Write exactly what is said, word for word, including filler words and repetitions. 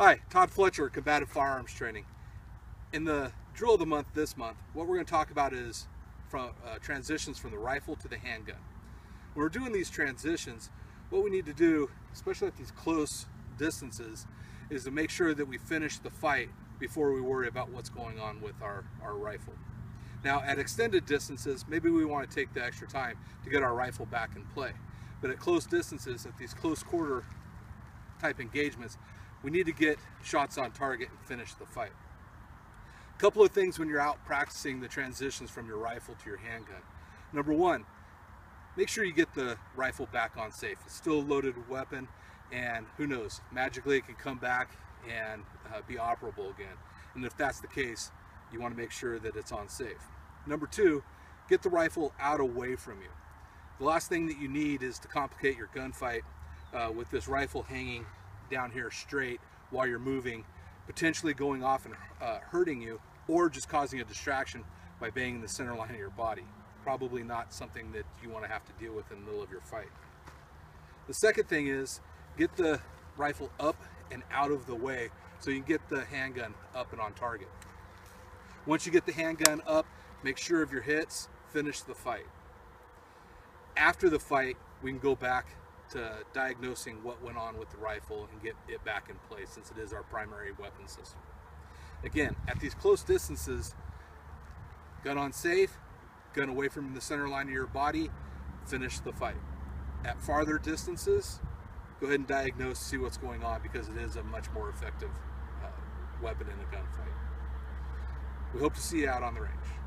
Hi, Todd Fletcher, Combative Firearms Training. In the drill of the month this month, what we're going to talk about is from uh, transitions from the rifle to the handgun. When we're doing these transitions, what we need to do, especially at these close distances, is to make sure that we finish the fight before we worry about what's going on with our, our rifle. Now, at extended distances, maybe we want to take the extra time to get our rifle back in play. But at close distances, at these close quarter type engagements, we need to get shots on target and finish the fight. A couple of things when you're out practicing the transitions from your rifle to your handgun. Number one, make sure you get the rifle back on safe. It's still a loaded weapon, and who knows, magically it can come back and uh, be operable again. And if that's the case, you want to make sure that it's on safe. Number two, get the rifle out away from you. The last thing that you need is to complicate your gunfight uh, with this rifle hanging down here straight while you're moving, potentially going off and uh, hurting you, or just causing a distraction by banging the center line of your body. Probably not something that you want to have to deal with in the middle of your fight. The second thing is get the rifle up and out of the way so you can get the handgun up and on target. Once you get the handgun up, make sure of your hits, finish the fight. After the fight, we can go back to diagnosing what went on with the rifle and get it back in place, since it is our primary weapon system. Again, at these close distances, gun on safe, gun away from the center line of your body, finish the fight. At farther distances, go ahead and diagnose, see what's going on, because it is a much more effective uh, weapon in a gunfight. We hope to see you out on the range.